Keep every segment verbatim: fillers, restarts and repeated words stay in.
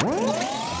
What?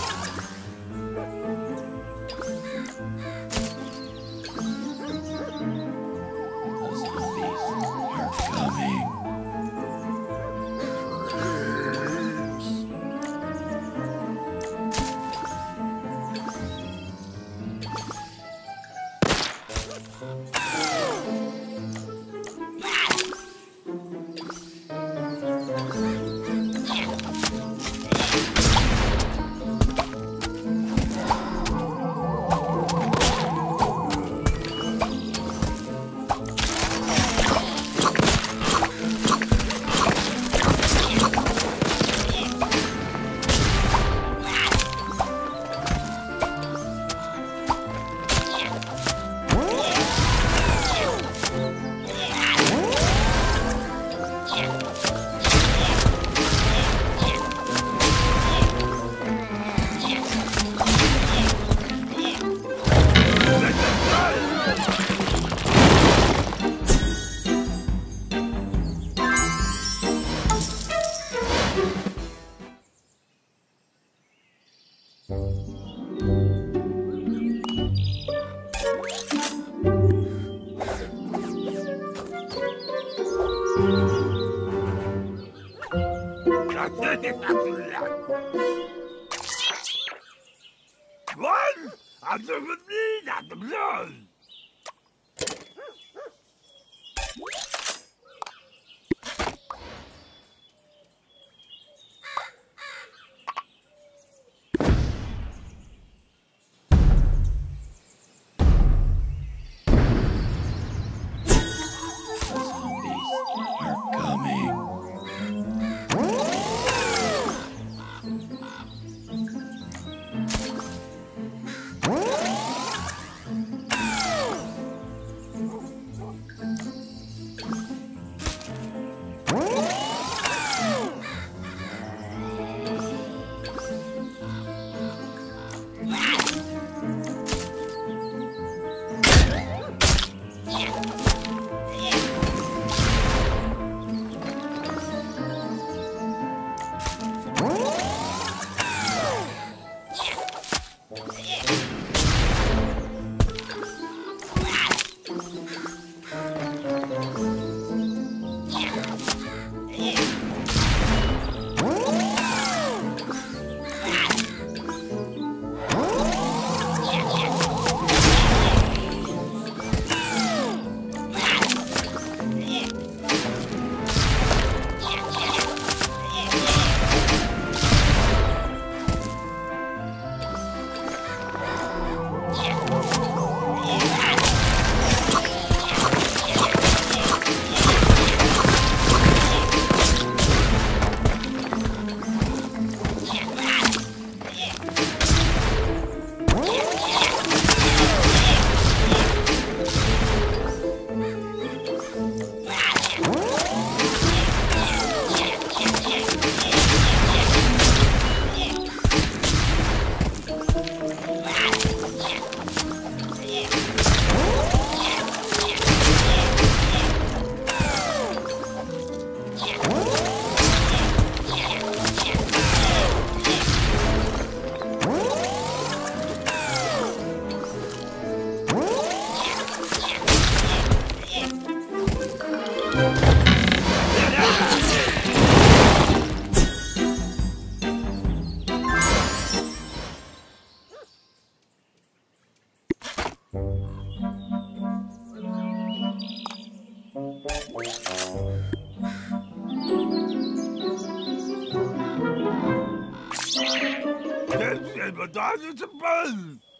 It's a buzz!